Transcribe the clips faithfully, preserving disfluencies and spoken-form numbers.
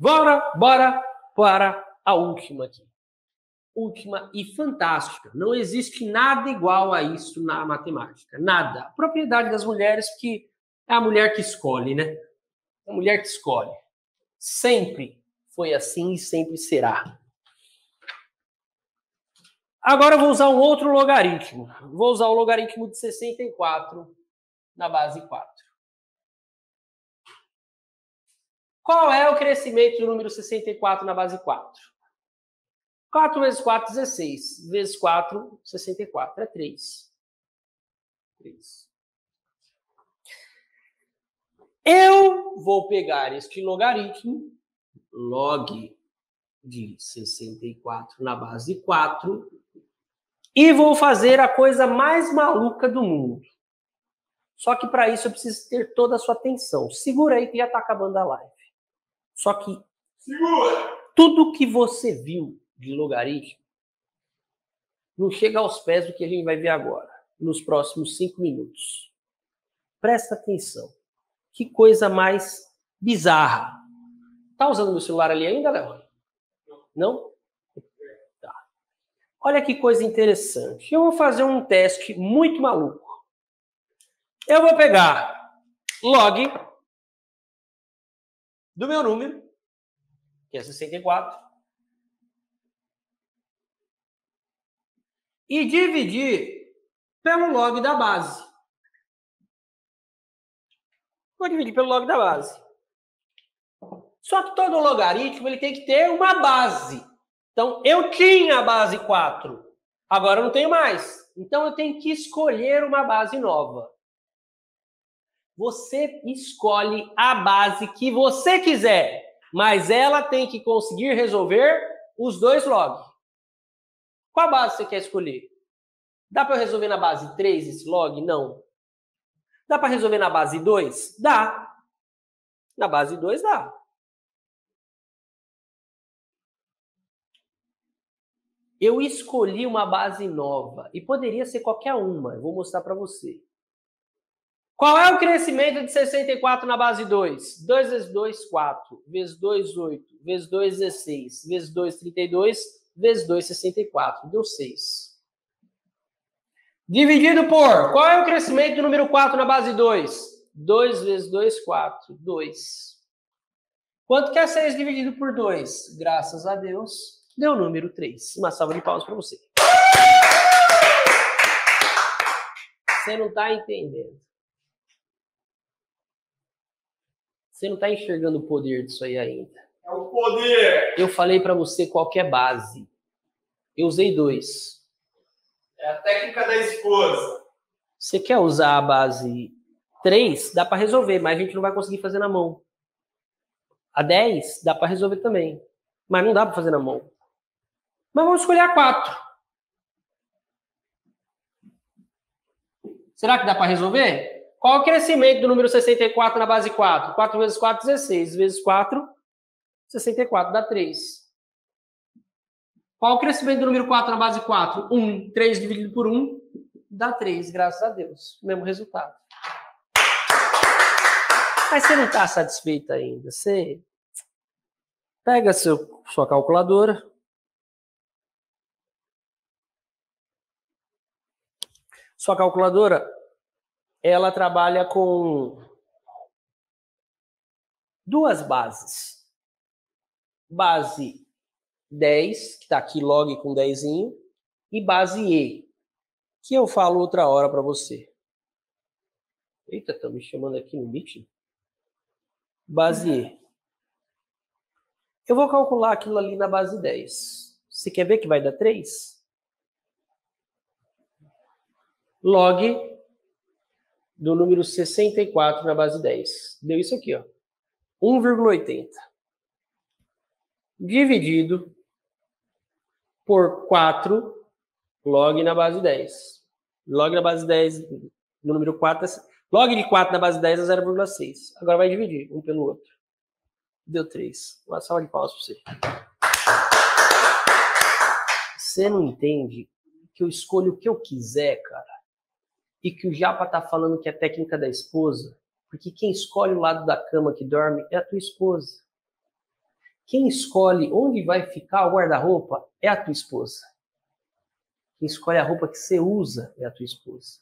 Bora, bora para a última aqui. Última e fantástica. Não existe nada igual a isso na matemática. Nada. A propriedade das mulheres, que é a mulher que escolhe, né? A mulher que escolhe. Sempre foi assim e sempre será. Agora eu vou usar um outro logaritmo. Vou usar o logaritmo de sessenta e quatro na base quatro. Qual é o crescimento do número sessenta e quatro na base quatro? quatro vezes quatro, dezesseis. Vezes quatro, sessenta e quatro. É três. três. Eu vou pegar este logaritmo, log de sessenta e quatro na base quatro, e vou fazer a coisa mais maluca do mundo. Só que para isso eu preciso ter toda a sua atenção. Segura aí que já está acabando a live. Só que tudo que você viu de logaritmo não chega aos pés do que a gente vai ver agora, nos próximos cinco minutos. Presta atenção. Que coisa mais bizarra. Tá usando meu celular ali ainda, Léo? Não? Tá. Olha que coisa interessante. Eu vou fazer um teste muito maluco. Eu vou pegar log do meu número, que é sessenta e quatro, e dividir pelo log da base. Vou dividir pelo log da base. Só que todo logaritmo ele tem que ter uma base. Então, eu tinha a base quatro. Agora eu não tenho mais. Então, eu tenho que escolher uma base nova. Você escolhe a base que você quiser. Mas ela tem que conseguir resolver os dois log. Qual base você quer escolher? Dá para eu resolver na base três esse log? Não. Dá para resolver na base dois? Dá. Na base dois dá. Eu escolhi uma base nova. E poderia ser qualquer uma. Eu vou mostrar para você. Qual é o crescimento de sessenta e quatro na base dois? dois vezes dois, quatro. Vezes dois, oito. Vezes dois, dezesseis. Vezes dois, trinta e dois. Vezes dois, sessenta e quatro. Deu seis. Dividido por... Qual é o crescimento do número quatro na base dois? dois vezes dois, quatro. dois. Quanto que é seis dividido por dois? Graças a Deus, deu o número três. Uma salva de palmas para você. Você não está entendendo. Você não está enxergando o poder disso aí ainda. É o poder! Eu falei para você qual que é base. Eu usei dois. É a técnica da esposa. Você quer usar a base três? Dá para resolver, mas a gente não vai conseguir fazer na mão. A dez? Dá para resolver também. Mas não dá para fazer na mão. Mas vamos escolher a quatro. Será que dá para resolver? Qual é o crescimento do número sessenta e quatro na base quatro? quatro vezes quatro, dezesseis. Vezes quatro, sessenta e quatro. Dá três. Qual o crescimento do número quatro na base quatro? um. três dividido por um dá três, graças a Deus. Mesmo resultado. Mas você não está satisfeito ainda. Você pega seu, sua calculadora. Sua calculadora, ela trabalha com duas bases. Base dez, que está aqui log com dezinho, e base E, que eu falo outra hora para você. Eita, estão me chamando aqui no Meet. Base E. Eu vou calcular aquilo ali na base dez. Você quer ver que vai dar três? Log do número sessenta e quatro na base dez. Deu isso aqui, ó. um vírgula oitenta. Dividido por quatro log na base dez. Log na base dez, no número quatro, log de quatro na base dez é zero vírgula seis. Agora vai dividir um pelo outro. Deu três. Uma salva de palmas para você. Você não entende que eu escolho o que eu quiser, cara? E que o Japa tá falando que é a técnica da esposa? Porque quem escolhe o lado da cama que dorme é a tua esposa. Quem escolhe onde vai ficar o guarda-roupa é a tua esposa. Quem escolhe a roupa que você usa é a tua esposa.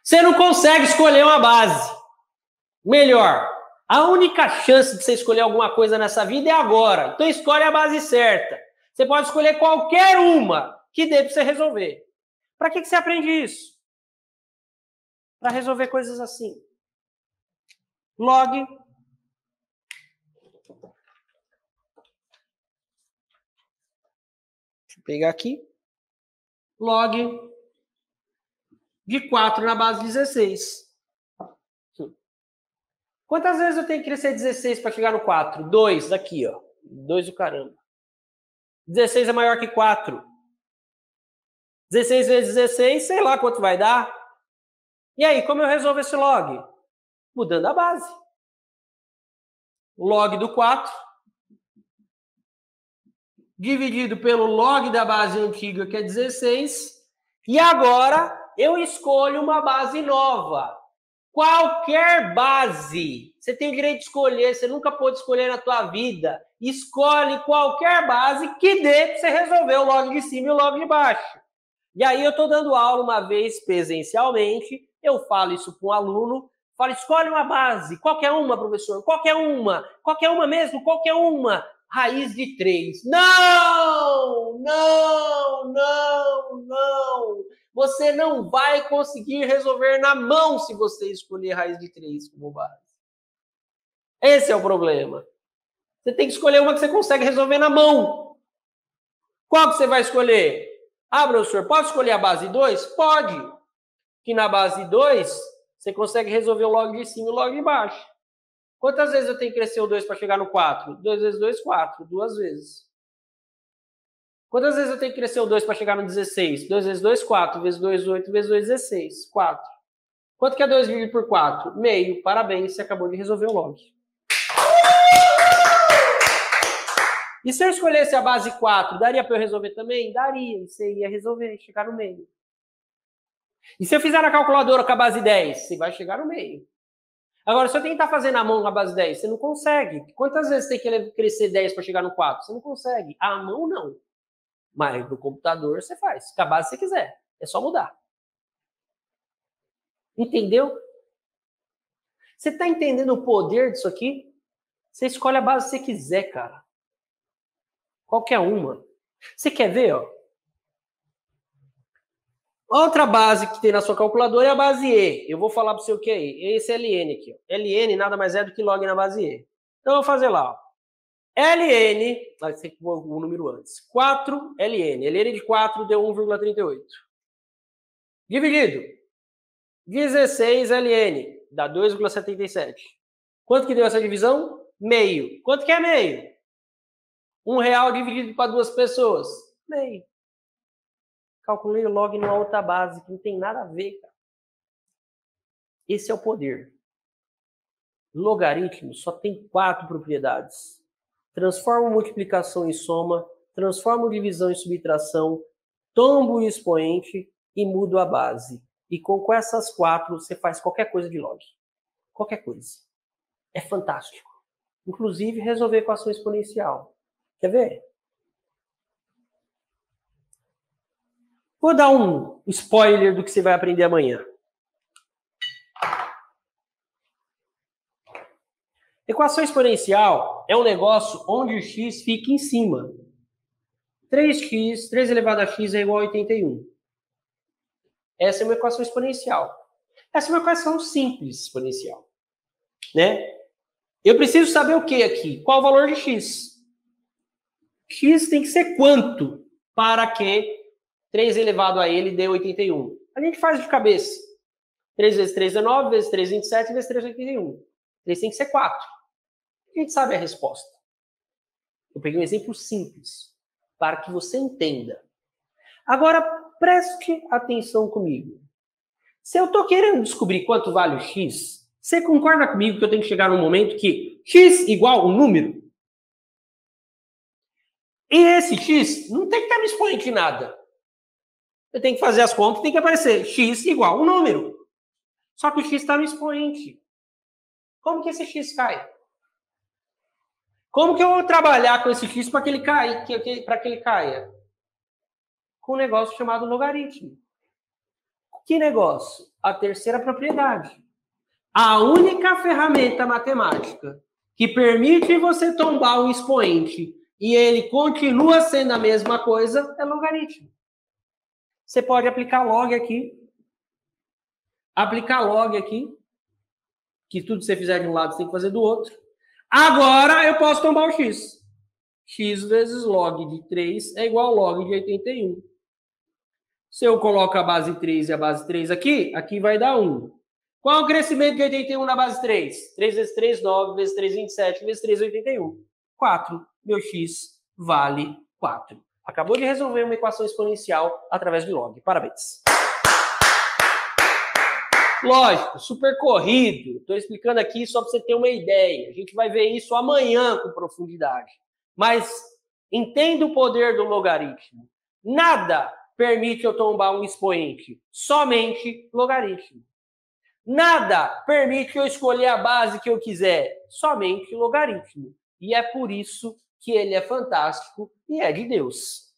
Você não consegue escolher uma base. Melhor, a única chance de você escolher alguma coisa nessa vida é agora. Então escolhe a base certa. Você pode escolher qualquer uma que dê para você resolver. Para que você aprende isso? Para resolver coisas assim. Log... pegar aqui, log de quatro na base dezesseis. Quantas vezes eu tenho que crescer dezesseis para chegar no quatro? dois aqui, ó. dois do caramba. dezesseis é maior que quatro. dezesseis vezes dezesseis, sei lá quanto vai dar. E aí, como eu resolvo esse log? Mudando a base. Log do quatro dividido pelo log da base antiga, que é dezesseis. E agora eu escolho uma base nova. Qualquer base. Você tem o direito de escolher, você nunca pôde escolher na tua vida. Escolhe qualquer base que dê para você resolver o log de cima e o log de baixo. E aí eu estou dando aula uma vez presencialmente, eu falo isso para um aluno, falo, escolhe uma base, qualquer uma, professor, qualquer uma, qualquer uma mesmo, qualquer uma. Raiz de três. Não, não, não, não. Você não vai conseguir resolver na mão se você escolher raiz de três como base. Esse é o problema. Você tem que escolher uma que você consegue resolver na mão. Qual que você vai escolher? Ah, professor, pode escolher a base dois? Pode. Que na base dois, você consegue resolver o log de cima e o log de baixo. Quantas vezes eu tenho que crescer o dois para chegar no quatro? dois vezes dois, quatro. Duas vezes. Quantas vezes eu tenho que crescer o dois para chegar no dezesseis? dois vezes dois, quatro. Vezes dois, oito. Vezes dois, dezesseis. quatro. Quanto que é dois dividido por quatro? Meio. Parabéns, você acabou de resolver o log. E se eu escolhesse a base quatro, daria para eu resolver também? Daria. Você ia resolver, chegar no meio. E se eu fizer na calculadora com a base dez? Você vai chegar no meio. Agora, se eu tentar fazer na mão na base dez, você não consegue. Quantas vezes você tem que crescer dez para chegar no quatro? Você não consegue. A mão, não. Mas no computador, você faz. Com a base você quiser. É só mudar. Entendeu? Você está entendendo o poder disso aqui? Você escolhe a base que você quiser, cara. Qualquer uma. Você quer ver, ó? Outra base que tem na sua calculadora é a base E. Eu vou falar para você o que é E. Esse é Ln aqui. Ó. Ln nada mais é do que log na base E. Então, eu vou fazer lá. Ó. Ln, vai ser que pôr o número antes. quatro Ln. Ln de quatro deu um vírgula trinta e oito. Dividido. dezesseis Ln dá dois vírgula setenta e sete. Quanto que deu essa divisão? Meio. Quanto que é meio? um real dividido para duas pessoas. Meio. Calculei o log numa outra base, que não tem nada a ver, cara. Esse é o poder. Logaritmo só tem quatro propriedades. Transforma multiplicação em soma, transforma divisão em subtração, tombo o expoente e muda a base. E com essas quatro, você faz qualquer coisa de log. Qualquer coisa. É fantástico. Inclusive, resolver equação exponencial. Quer ver? Vou dar um spoiler do que você vai aprender amanhã. Equação exponencial é um negócio onde o x fica em cima. três x, três elevado a x é igual a oitenta e um. Essa é uma equação exponencial. Essa é uma equação simples exponencial. Né? Eu preciso saber o que aqui? Qual o valor de x? X tem que ser quanto para que três elevado a ele deu oitenta e um. A gente faz de cabeça. três vezes três é nove, vezes três é vinte e sete, vezes três é oitenta e um. três tem que ser quatro. A gente sabe a resposta. Eu peguei um exemplo simples, para que você entenda. Agora, preste atenção comigo. Se eu estou querendo descobrir quanto vale o x, você concorda comigo que eu tenho que chegar num momento que x igual um número? E esse x não tem que estar no expoente de nada. Eu tenho que fazer as contas e tem que aparecer x igual um número. Só que o x está no expoente. Como que esse x cai? Como que eu vou trabalhar com esse x para que ele caia? Para que ele caia? Com um negócio chamado logaritmo. Que negócio? A terceira propriedade. A única ferramenta matemática que permite você tombar um expoente e ele continua sendo a mesma coisa é logaritmo. Você pode aplicar log aqui. Aplicar log aqui. Que tudo que você fizer de um lado, você tem que fazer do outro. Agora eu posso tombar o x. X vezes log de três é igual ao log de oitenta e um. Se eu coloco a base três e a base três aqui, aqui vai dar um. Qual é o crescimento de oitenta e um na base três? três vezes três, nove, vezes três, vinte e sete, vezes três, oitenta e um. quatro. Meu x vale quatro. Acabou de resolver uma equação exponencial através de log. Parabéns. Lógico, super corrido. Estou explicando aqui só para você ter uma ideia. A gente vai ver isso amanhã com profundidade. Mas entenda o poder do logaritmo. Nada permite eu tombar um expoente. Somente logaritmo. Nada permite eu escolher a base que eu quiser. Somente logaritmo. E é por isso que ele é fantástico e é de Deus.